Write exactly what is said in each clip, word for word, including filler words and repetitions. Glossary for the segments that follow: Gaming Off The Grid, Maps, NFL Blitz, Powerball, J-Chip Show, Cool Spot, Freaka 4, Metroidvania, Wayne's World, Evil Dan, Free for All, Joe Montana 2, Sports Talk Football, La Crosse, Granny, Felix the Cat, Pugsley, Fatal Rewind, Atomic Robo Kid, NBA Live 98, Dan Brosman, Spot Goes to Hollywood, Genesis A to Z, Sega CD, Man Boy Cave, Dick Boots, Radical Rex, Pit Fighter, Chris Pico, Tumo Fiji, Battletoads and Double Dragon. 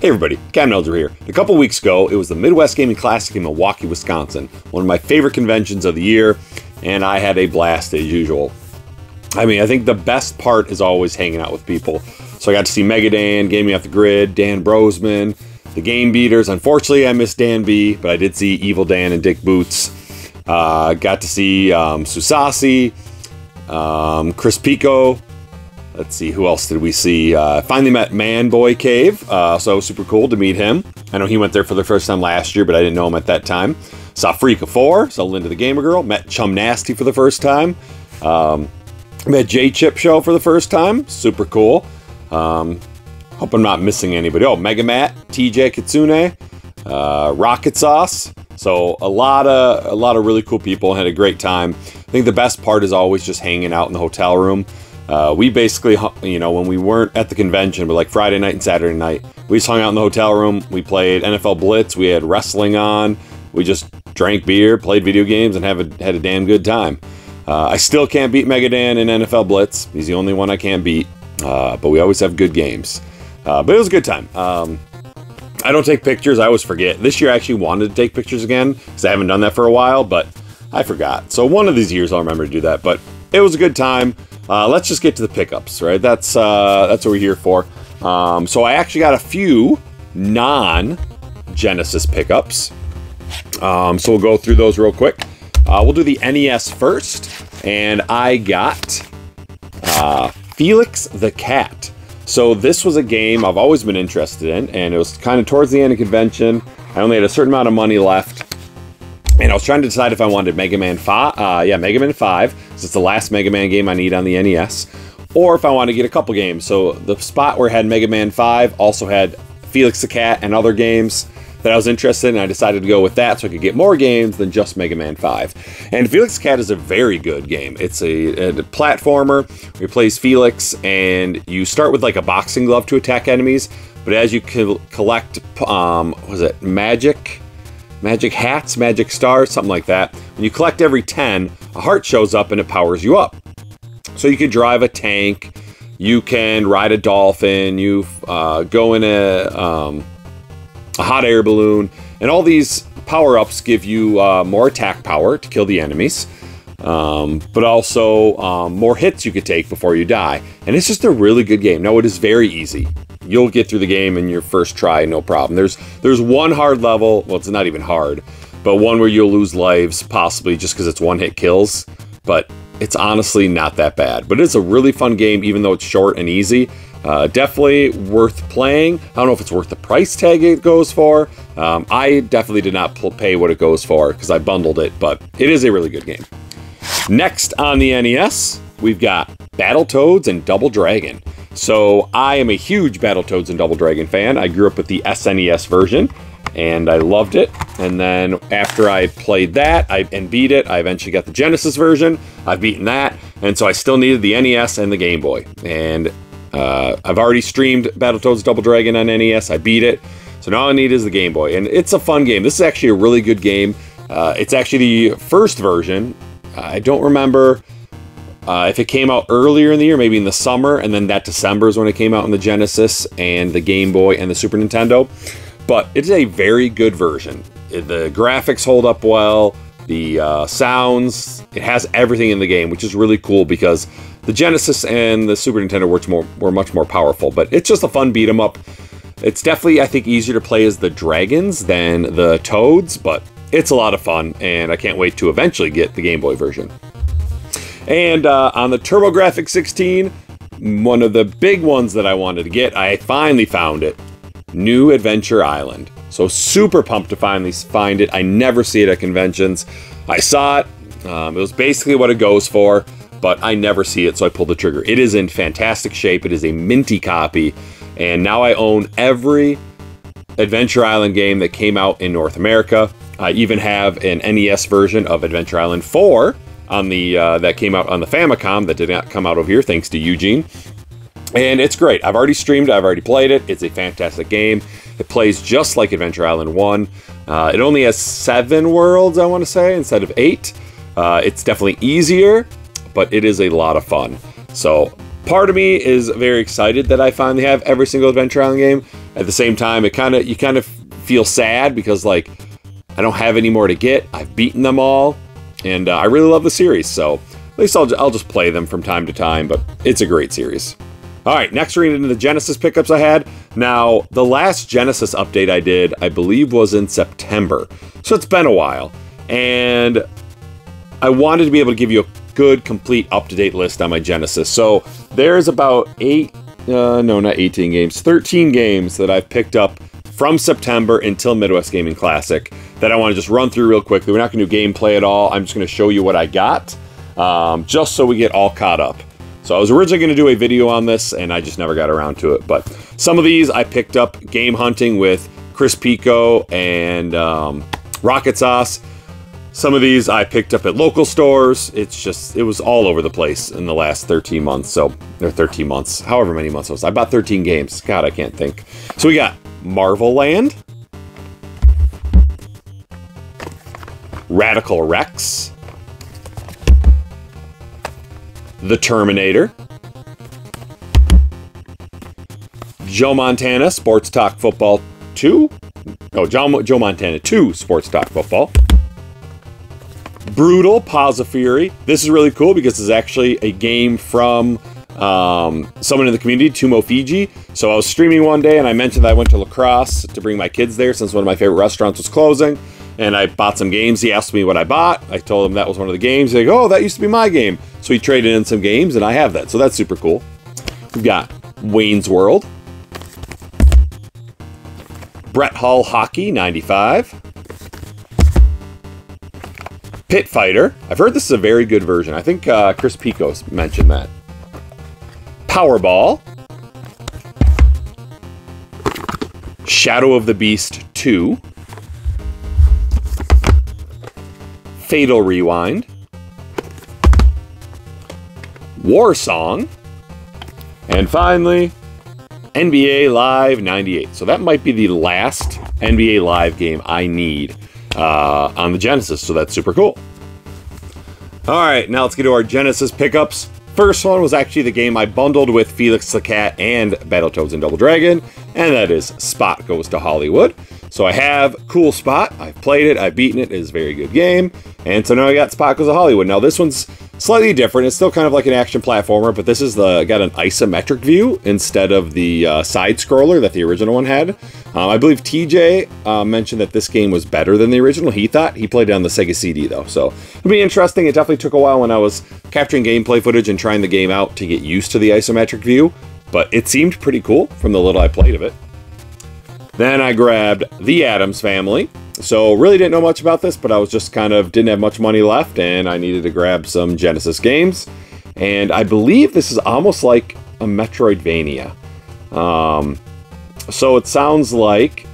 Hey everybody, Captain Algebra here. A couple weeks ago, it was the Midwest Gaming Classic in Milwaukee, Wisconsin. One of my favorite conventions of the year, and I had a blast as usual. I mean, I think the best part is always hanging out with people. So I got to see Mega Dan, Gaming Off The Grid, Dan Brosman, the Game Beaters. Unfortunately, I missed Dan B, but I did see Evil Dan and Dick Boots. Uh, got to see um, Susasi, um, Chris Pico. Let's see, who else did we see? Uh, finally met Man Boy Cave, uh, so it was super cool to meet him. I know he went there for the first time last year, but I didn't know him at that time. Saw Freaka four, saw Linda the Gamer Girl, met Chum Nasty for the first time. Um, met J-Chip Show for the first time, super cool. Um, hope I'm not missing anybody. Oh, Mega Matt, T J Kitsune, uh, Rocket Sauce. So a lot of a lot of really cool people, had a great time. I think the best part is always just hanging out in the hotel room. Uh, we basically, you know, when we weren't at the convention, but like Friday night and Saturday night, we just hung out in the hotel room. We played N F L Blitz. We had wrestling on. We just drank beer, played video games, and have a, had a damn good time. Uh, I still can't beat Mega Dan in N F L Blitz. He's the only one I can't beat. Uh, but we always have good games. Uh, but it was a good time. Um, I don't take pictures. I always forget. This year I actually wanted to take pictures again because I haven't done that for a while, but I forgot. So one of these years I'll remember to do that. But it was a good time. Uh, let's just get to the pickups, right? That's uh, that's what we're here for. Um, so I actually got a few non-Genesis pickups. Um, so we'll go through those real quick. Uh, we'll do the N E S first. And I got uh, Felix the Cat. So this was a game I've always been interested in. And it was kind of towards the end of convention. I only had a certain amount of money left. And I was trying to decide if I wanted Mega Man five, uh, yeah, Mega Man five, since it's the last Mega Man game I need on the N E S, or if I wanted to get a couple games. So the spot where it had Mega Man five also had Felix the Cat and other games that I was interested in, and I decided to go with that so I could get more games than just Mega Man five. And Felix the Cat is a very good game. It's a, a platformer where you play Felix, and you start with like a boxing glove to attack enemies, but as you co collect, um, what was it, magic? Magic hats, magic stars, something like that. When you collect every ten, a heart shows up and it powers you up. So you can drive a tank, you can ride a dolphin, you uh, go in a, um, a hot air balloon, and all these power-ups give you uh, more attack power to kill the enemies, um, but also um, more hits you could take before you die. And it's just a really good game. Now, it is very easy. You'll get through the game in your first try, no problem. There's there's one hard level, well, it's not even hard, but one where you'll lose lives, possibly just because it's one-hit kills, but it's honestly not that bad. But it's a really fun game, even though it's short and easy. Uh, definitely worth playing. I don't know if it's worth the price tag it goes for. Um, I definitely did not pay what it goes for, because I bundled it, but it is a really good game. Next on the N E S, we've got Battletoads and Double Dragon. So I am a huge Battletoads and Double Dragon fan. I grew up with the S N E S version, and I loved it. And then after I played that I, and beat it, I eventually got the Genesis version. I've beaten that, and so I still needed the N E S and the Game Boy. And uh, I've already streamed Battletoads Double Dragon on N E S. I beat it, so now all I need is the Game Boy. And it's a fun game. This is actually a really good game. Uh, it's actually the first version. I don't remember... Uh, if it came out earlier in the year, maybe in the summer, and then that December is when it came out on the Genesis and the Game Boy and the Super Nintendo. But it's a very good version. The graphics hold up well, the uh, sounds, it has everything in the game, which is really cool because the Genesis and the Super Nintendo were, more, were much more powerful. But it's just a fun beat 'em up. It's definitely, I think, easier to play as the dragons than the toads, but it's a lot of fun, and I can't wait to eventually get the Game Boy version. And uh, on the TurboGrafx sixteen, one of the big ones that I wanted to get, I finally found it. New Adventure Island. So super pumped to finally find it. I never see it at conventions. I saw it. Um, it was basically what it goes for, but I never see it, so I pulled the trigger. It is in fantastic shape. It is a minty copy. And now I own every Adventure Island game that came out in North America. I even have an N E S version of Adventure Island four. On the uh, that came out on the Famicom, that did not come out over here, thanks to Eugene. And it's great. I've already streamed, I've already played it. It's a fantastic game. It plays just like Adventure Island one. Uh, it only has seven worlds, I want to say, instead of eight. Uh, it's definitely easier, but it is a lot of fun. So part of me is very excited that I finally have every single Adventure Island game, at the same time, it kind of you kind of feel sad because, like, I don't have any more to get. I've beaten them all, and uh, I really love the series, so at least I'll, I'll just play them from time to time, but it's a great series. All right, next we're into the Genesis pickups I had. Now, the last Genesis update I did, I believe, was in September, so it's been a while, and I wanted to be able to give you a good, complete, up-to-date list on my Genesis. So there's about eight, uh, no, not eighteen games, thirteen games that I've picked up from September until Midwest Gaming Classic that I want to just run through real quickly. We're not going to do gameplay at all. I'm just going to show you what I got, um, just so we get all caught up. So I was originally going to do a video on this, and I just never got around to it. But some of these I picked up game hunting with Chris Pico and um, Rocket Sauce. Some of these I picked up at local stores. It's just, it was all over the place in the last thirteen months. So, or thirteen months, however many months it was. I bought thirteen games. God, I can't think. So we got Marvel Land, Radical Rex, The Terminator, Joe Montana Sports Talk Football two. Oh, Joe, Joe Montana two Sports Talk Football. Brutal Paws of Fury. This is really cool because it's actually a game from um, someone in the community, Tumo Fiji. So I was streaming one day and I mentioned that I went to La Crosse to bring my kids there since one of my favorite restaurants was closing. And I bought some games. He asked me what I bought. I told him that was one of the games. He's like, oh, that used to be my game. So he traded in some games and I have that. So that's super cool. We've got Wayne's World, Brett Hall Hockey ninety-five. Pit Fighter. I've heard this is a very good version. I think uh, Chris Pico mentioned that. Powerball. Shadow of the Beast two. Fatal Rewind. War Song. And finally, N B A Live ninety-eight. So that might be the last N B A Live game I need Uh, on the Genesis, so that's super cool. All right, now let's get to our Genesis pickups. First one was actually the game I bundled with Felix the Cat and Battletoads and Double Dragon, and that is Spot Goes to Hollywood. So I have Cool Spot. I've played it. I've beaten it. It is a very good game. And so now I got Spot Goes to Hollywood. Now this one's slightly different. It's still kind of like an action platformer, but this is the got an isometric view instead of the uh, side scroller that the original one had. Um, I believe T J uh, mentioned that this game was better than the original. He thought he played it on the Sega C D though, so it'll be interesting. It definitely took a while when I was capturing gameplay footage and trying the game out to get used to the isometric view, but it seemed pretty cool from the little I played of it. Then I grabbed The Addams Family. So really didn't know much about this, but I was just kind of didn't have much money left and I needed to grab some Genesis games. And I believe this is almost like a Metroidvania. Um, so it sounds like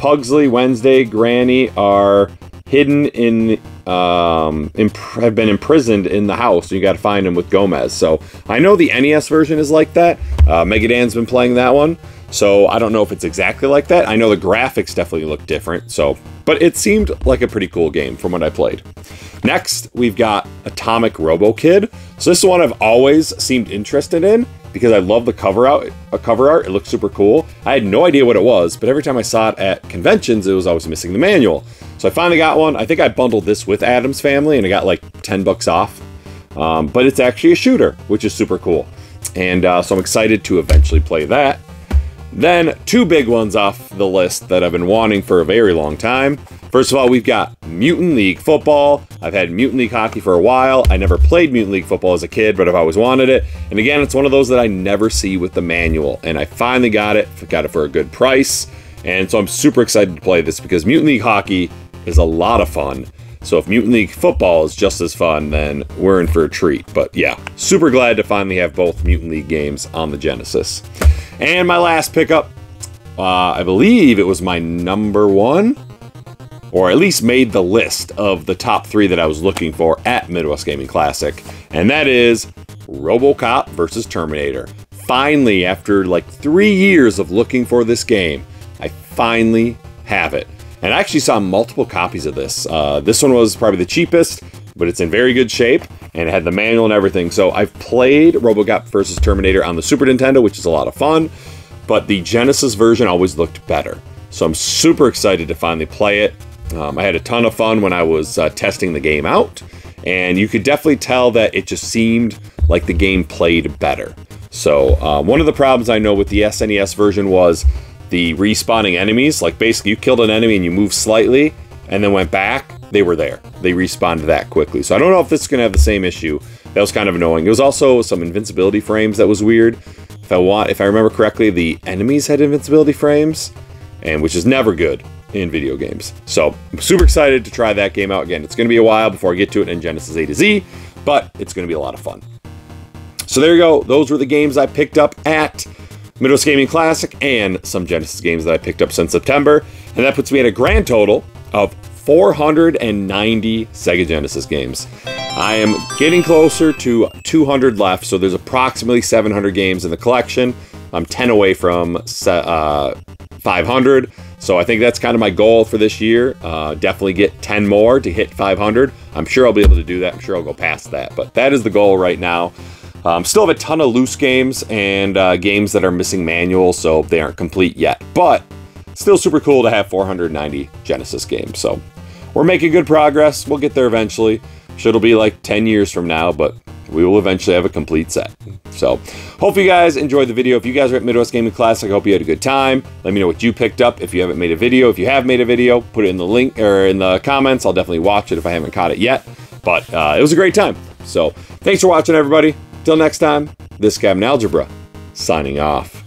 Pugsley, Wednesday, Granny are hidden in, um, imp have been imprisoned in the house. You got to find them with Gomez. So I know the N E S version is like that. Uh, Mega Dan's been playing that one. So I don't know if it's exactly like that. I know the graphics definitely look different, so, but it seemed like a pretty cool game from what I played. Next, we've got Atomic Robo Kid. So this is one I've always seemed interested in because I love the cover out, a cover art. It looks super cool. I had no idea what it was, but every time I saw it at conventions, it was always missing the manual. So I finally got one. I think I bundled this with Addams Family and I got like ten bucks off. Um, but it's actually a shooter, which is super cool. And uh, so I'm excited to eventually play that. Then, two big ones off the list that I've been wanting for a very long time. First of all, we've got Mutant League Football. I've had Mutant League Hockey for a while. I never played Mutant League Football as a kid, but I've always wanted it. And again, it's one of those that I never see with the manual. And I finally got it. Got it for a good price. And so I'm super excited to play this because Mutant League Hockey is a lot of fun. So if Mutant League Football is just as fun, then we're in for a treat. But yeah, super glad to finally have both Mutant League games on the Genesis. And my last pickup, uh, I believe it was my number one, or at least made the list of the top three that I was looking for at Midwest Gaming Classic, and that is RoboCop versus. Terminator. Finally, after like three years of looking for this game, I finally have it. And I actually saw multiple copies of this. Uh, this one was probably the cheapest, but it's in very good shape, and it had the manual and everything. So I've played RoboCop versus. Terminator on the Super Nintendo, which is a lot of fun. but the Genesis version always looked better. So I'm super excited to finally play it. Um, I had a ton of fun when I was uh, testing the game out, and you could definitely tell that it just seemed like the game played better. So uh, one of the problems I know with the S N E S version was the respawning enemies. Like, basically you killed an enemy and you moved slightly and then went back, they were there. They respawned that quickly. So I don't know if this is going to have the same issue. That was kind of annoying. There was also some invincibility frames that was weird. If I want, if I remember correctly, the enemies had invincibility frames, and which is never good in video games. So I'm super excited to try that game out again. It's going to be a while before I get to it in Genesis A to Z, but it's going to be a lot of fun. So there you go. Those were the games I picked up at Midwest Gaming Classic and some Genesis games that I picked up since September. And that puts me at a grand total of four hundred ninety Sega Genesis games. I am getting closer to two hundred left, so there's approximately seven hundred games in the collection. I'm ten away from uh, five hundred, so I think that's kind of my goal for this year. Uh, definitely get ten more to hit five hundred. I'm sure I'll be able to do that. I'm sure I'll go past that, but that is the goal right now. Um, still have a ton of loose games and uh, games that are missing manuals, so they aren't complete yet, but still super cool to have four hundred ninety Genesis games. So we're making good progress. We'll get there eventually. Sure, it'll be like ten years from now, but we will eventually have a complete set. So hope you guys enjoyed the video. If you guys are at Midwest Gaming Classic, I hope you had a good time. Let me know what you picked up. If you haven't made a video, if you have made a video, put it in the link or in the comments. I'll definitely watch it if I haven't caught it yet, but uh, it was a great time. So thanks for watching, everybody. Till next time, this is Captain Algebra, signing off.